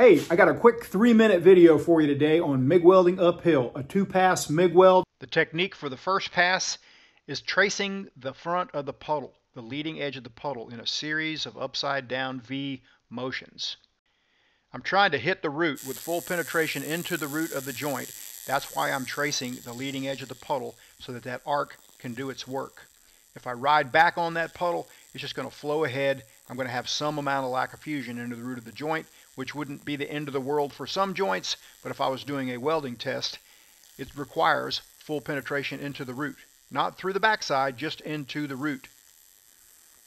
Hey, I got a quick 3-minute video for you today on MIG welding uphill, a 2-pass MIG weld. The technique for the first pass is tracing the front of the puddle, the leading edge of the puddle, in a series of upside down V motions. I'm trying to hit the root with full penetration into the root of the joint. That's why I'm tracing the leading edge of the puddle, so that that arc can do its work. If I ride back on that puddle, it's just going to flow ahead. I'm going to have some amount of lack of fusion into the root of the joint, which wouldn't be the end of the world for some joints, but if I was doing a welding test, it requires full penetration into the root. Not through the backside, just into the root.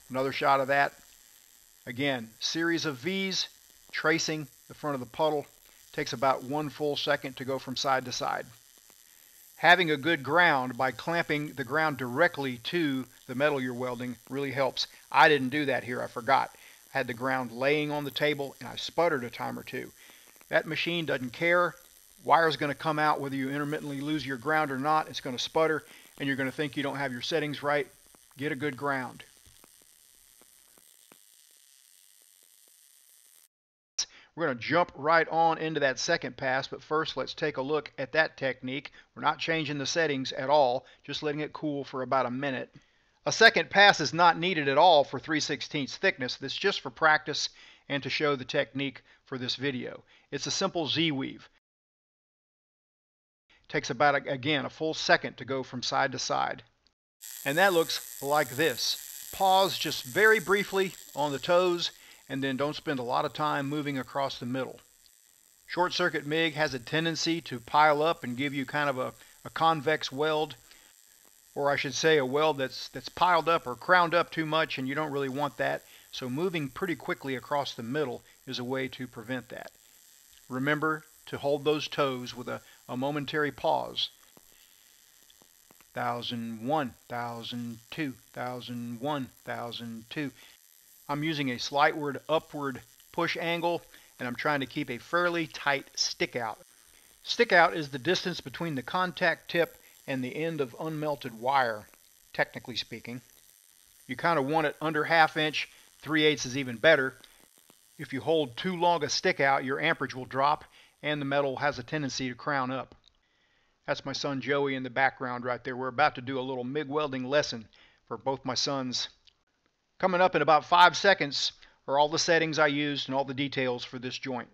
Another shot of that. Again, series of V's, tracing the front of the puddle. Takes about 1 full second to go from side to side. Having a good ground by clamping the ground directly to the metal you're welding really helps. I didn't do that here, I forgot. I had the ground laying on the table and I sputtered a time or two. That machine doesn't care. Wire's going to come out whether you intermittently lose your ground or not. It's going to sputter and you're going to think you don't have your settings right. Get a good ground. We're going to jump right on into that second pass, but first let's take a look at that technique. We're not changing the settings at all, just letting it cool for about a minute. A second pass is not needed at all for 3/16 thickness. That's just for practice and to show the technique for this video. It's a simple Z-weave. Takes about, again, a full second to go from side to side. And that looks like this. Pause just very briefly on the toes, and then don't spend a lot of time moving across the middle. Short circuit MIG has a tendency to pile up and give you kind of a convex weld, or I should say a weld that's piled up or crowned up too much, and you don't really want that. So moving pretty quickly across the middle is a way to prevent that. Remember to hold those toes with a momentary pause. 1,001, 1,002, 1,001, 1,002. I'm using a slightward upward push angle, and I'm trying to keep a fairly tight stick out. Stick out is the distance between the contact tip and the end of unmelted wire, technically speaking. You kind of want it under ½ inch, 3/8 is even better. If you hold too long a stick out, your amperage will drop and the metal has a tendency to crown up. That's my son Joey in the background right there. We're about to do a little MIG welding lesson for both my sons. Coming up in about 5 seconds are all the settings I used and all the details for this joint.